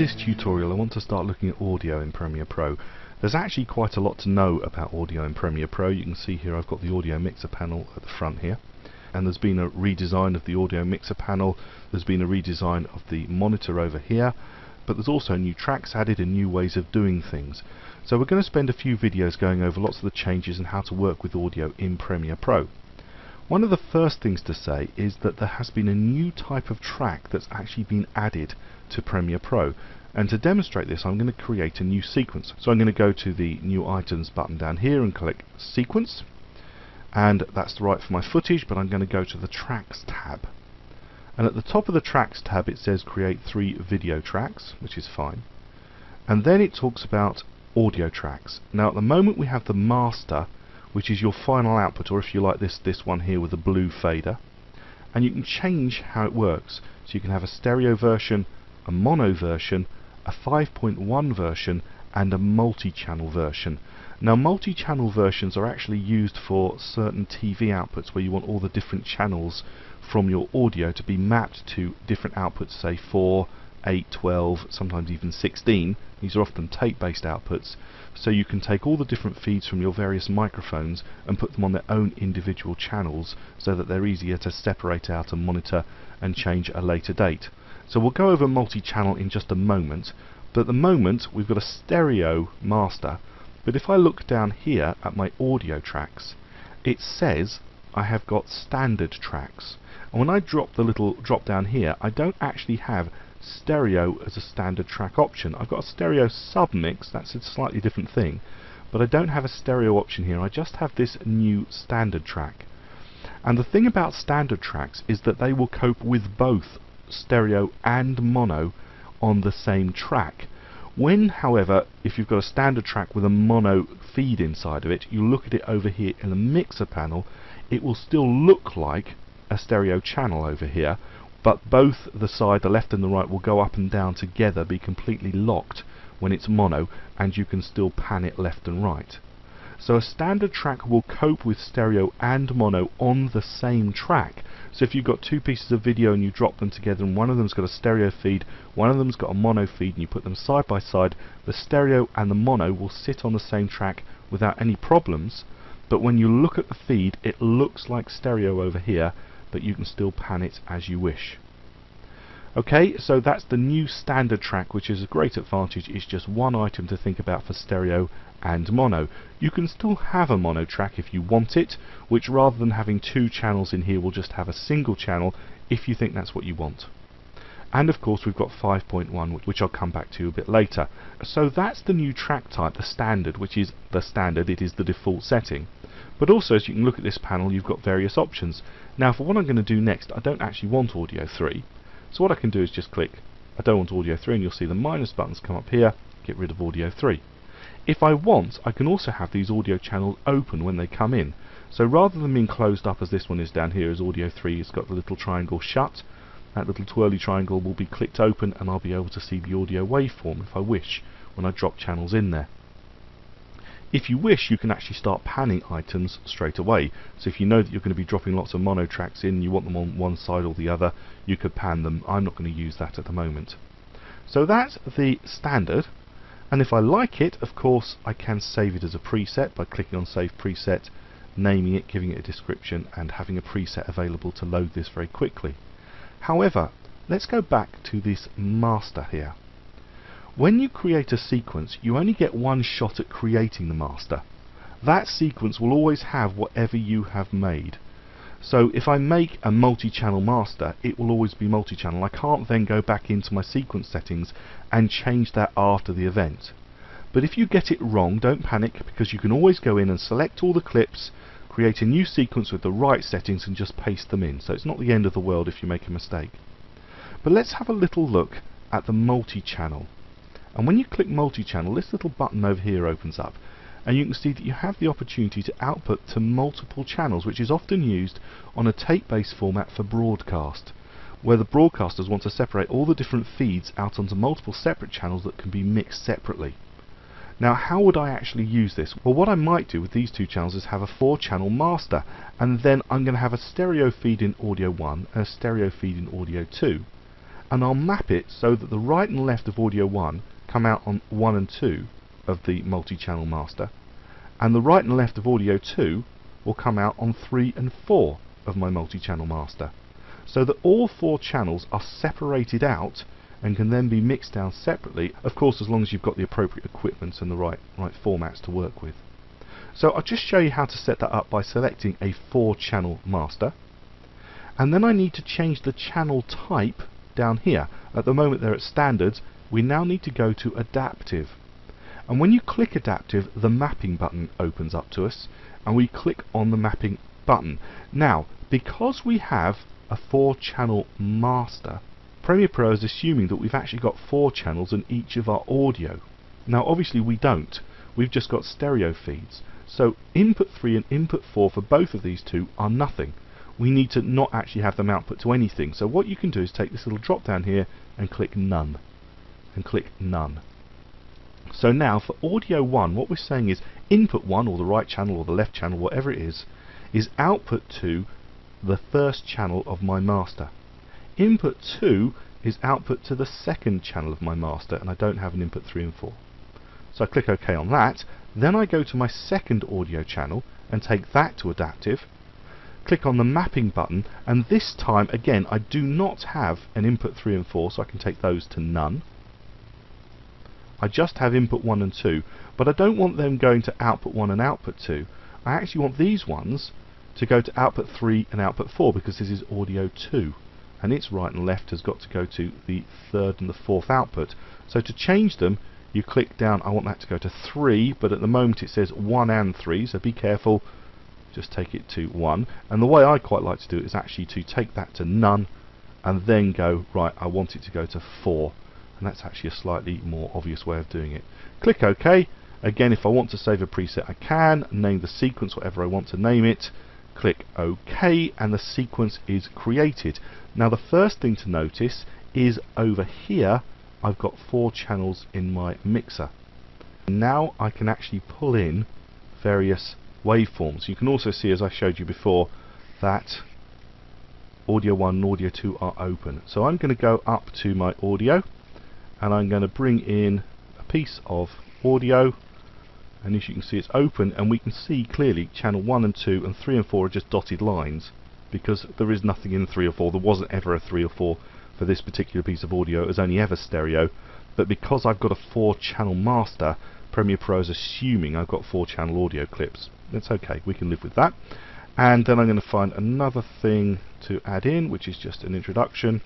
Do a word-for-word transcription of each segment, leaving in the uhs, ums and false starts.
this tutorial I want to start looking at audio in Premiere Pro. There's actually quite a lot to know about audio in Premiere Pro. You can see here I've got the audio mixer panel at the front here, and there's been a redesign of the audio mixer panel, there's been a redesign of the monitor over here, but there's also new tracks added and new ways of doing things. So we're going to spend a few videos going over lots of the changes and how to work with audio in Premiere Pro. One of the first things to say is that there has been a new type of track that's actually been added to Premiere Pro, and to demonstrate this I'm going to create a new sequence. So I'm going to go to the new items button down here and click sequence, and that's right for my footage, but I'm going to go to the tracks tab, and at the top of the tracks tab it says create three video tracks, which is fine, and then it talks about audio tracks. Now at the moment we have the master, which is your final output, or if you like this this one here with the blue fader, and you can change how it works, so you can have a stereo version, a mono version, a five point one version and a multi-channel version. Now multi-channel versions are actually used for certain T V outputs where you want all the different channels from your audio to be mapped to different outputs, say four, eight, twelve, sometimes even sixteen. These are often tape-based outputs, so you can take all the different feeds from your various microphones and put them on their own individual channels so that they're easier to separate out and monitor and change at a later date. So we'll go over multi-channel in just a moment, but at the moment we've got a stereo master. But if I look down here at my audio tracks, it says I have got standard tracks, and when I drop the little drop down here I don't actually have stereo as a standard track option. I've got a stereo submix, that's a slightly different thing, but I don't have a stereo option here. I just have this new standard track, and the thing about standard tracks is that they will cope with both stereo and mono on the same track. When, however, if you've got a standard track with a mono feed inside of it, you look at it over here in the mixer panel, it will still look like a stereo channel over here, but both the side, the left and the right, will go up and down together, be completely locked when it's mono, and you can still pan it left and right. So a standard track will cope with stereo and mono on the same track. So if you've got two pieces of video and you drop them together and one of them's got a stereo feed, one of them's got a mono feed, and you put them side by side, the stereo and the mono will sit on the same track without any problems, but when you look at the feed it looks like stereo over here, but you can still pan it as you wish. Okay, so that's the new standard track, which is a great advantage. It's just one item to think about for stereo and mono. You can still have a mono track if you want it, which rather than having two channels in here, will just have a single channel if you think that's what you want. And of course we've got five point one, which I'll come back to a bit later. So that's the new track type, the standard, which is the standard, it is the default setting. But also, as you can look at this panel, you've got various options. Now for what I'm going to do next, I don't actually want audio three, so what I can do is just click I don't want audio three, and you'll see the minus buttons come up here, get rid of audio three. If I want, I can also have these audio channels open when they come in. So rather than being closed up as this one is down here, as audio three has got the little triangle shut, that little twirly triangle will be clicked open and I'll be able to see the audio waveform if I wish when I drop channels in there. If you wish, you can actually start panning items straight away. So if you know that you're going to be dropping lots of mono tracks in, you want them on one side or the other, you could pan them. I'm not going to use that at the moment. So that's the standard, and if I like it, of course, I can save it as a preset by clicking on Save Preset, naming it, giving it a description, and having a preset available to load this very quickly. However, let's go back to this master here. When you create a sequence, you only get one shot at creating the master. That sequence will always have whatever you have made. So if I make a multi-channel master, it will always be multi-channel. I can't then go back into my sequence settings and change that after the event. But if you get it wrong, don't panic, because you can always go in and select all the clips, create a new sequence with the right settings and just paste them in. So it's not the end of the world if you make a mistake. But let's have a little look at the multi-channel. And when you click multi-channel, this little button over here opens up, and you can see that you have the opportunity to output to multiple channels, which is often used on a tape-based format for broadcast, where the broadcasters want to separate all the different feeds out onto multiple separate channels that can be mixed separately. Now how would I actually use this? Well, what I might do with these two channels is have a four-channel master, and then I'm going to have a stereo feed in audio one and a stereo feed in audio two. and I'll map it so that the right and left of audio one come out on one and two of the multi-channel master, and the right and left of audio two will come out on three and four of my multi-channel master, so that all four channels are separated out and can then be mixed down separately, of course as long as you've got the appropriate equipment and the right, right formats to work with. So I'll just show you how to set that up by selecting a four channel master, and then I need to change the channel type down here. At the moment they're at standards, we now need to go to adaptive, and when you click adaptive the mapping button opens up to us and we click on the mapping button. Now because we have a four channel master, Premiere Pro is assuming that we've actually got four channels in each of our audio. Now obviously we don't, we've just got stereo feeds, so input three and input four for both of these two are nothing. We need to not actually have them output to anything, so what you can do is take this little drop down here and click none, and click none. So now for audio one what we're saying is input one, or the right channel or the left channel, whatever it is, is output to the first channel of my master. Input two is output to the second channel of my master, and I don't have an input three and four. So I click OK on that, then I go to my second audio channel and take that to adaptive, click on the mapping button, and this time again I do not have an input three and four, so I can take those to none. I just have input one and two, but I don't want them going to output one and output two. I actually want these ones to go to output three and output four, because this is audio two. And its right and left has got to go to the third and the fourth output. So to change them you click down, I want that to go to three, but at the moment it says one and three, so be careful, just take it to one. And the way I quite like to do it is actually to take that to none and then go, right, I want it to go to four, and that's actually a slightly more obvious way of doing it. Click OK. Again, if I want to save a preset I can, name the sequence whatever I want to name it, click OK, and the sequence is created. Now the first thing to notice is over here I've got four channels in my mixer. Now I can actually pull in various waveforms. You can also see, as I showed you before, that audio one and audio two are open. So I'm going to go up to my audio and I'm going to bring in a piece of audio, and as you can see it's open, and we can see clearly channel one and two and three and four are just dotted lines, because there is nothing in three or four. There wasn't ever a three or four for this particular piece of audio, it was only ever stereo, but because I've got a four channel master, Premiere Pro is assuming I've got four channel audio clips. That's okay, we can live with that. And then I'm going to find another thing to add in, which is just an introduction,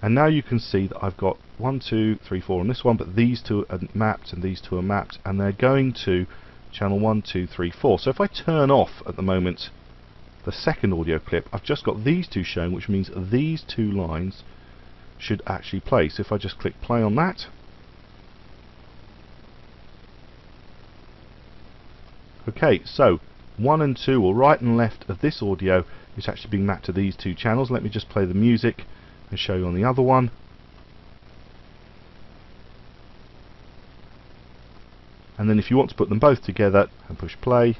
and now you can see that I've got one, two, three, four on this one, but these two are mapped and these two are mapped, and they're going to channel one, two, three, four. So if I turn off at the moment the second audio clip, I've just got these two shown, which means these two lines should actually play. So if I just click play on that, okay, so one and two, or right and left of this audio, is actually being mapped to these two channels. Let me just play the music and show you on the other one. And then if you want to put them both together and push play,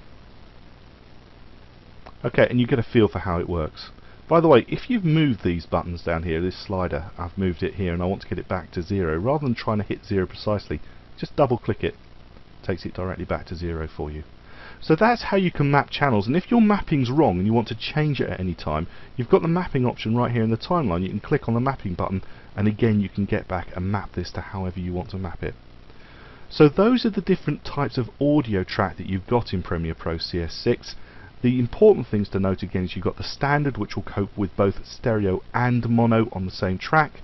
okay, and you get a feel for how it works. By the way, if you've moved these buttons down here, this slider, I've moved it here and I want to get it back to zero, rather than trying to hit zero precisely, just double click it, it takes it directly back to zero for you. So that's how you can map channels, and if your mapping's wrong and you want to change it at any time, you've got the mapping option right here in the timeline. You can click on the mapping button and again you can get back and map this to however you want to map it. So those are the different types of audio track that you've got in Premiere Pro C S six. The important things to note again is you've got the standard, which will cope with both stereo and mono on the same track,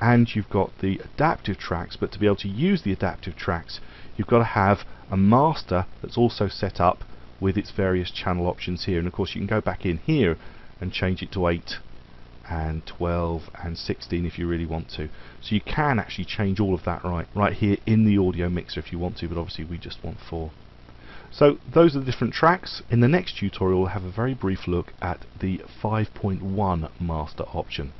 and you've got the adaptive tracks, but to be able to use the adaptive tracks you've got to have a master that's also set up with its various channel options here, and of course you can go back in here and change it to eight and twelve and sixteen if you really want to. So you can actually change all of that right right here in the audio mixer if you want to, but obviously we just want four. So those are the different tracks. In the next tutorial we'll have a very brief look at the five point one master option.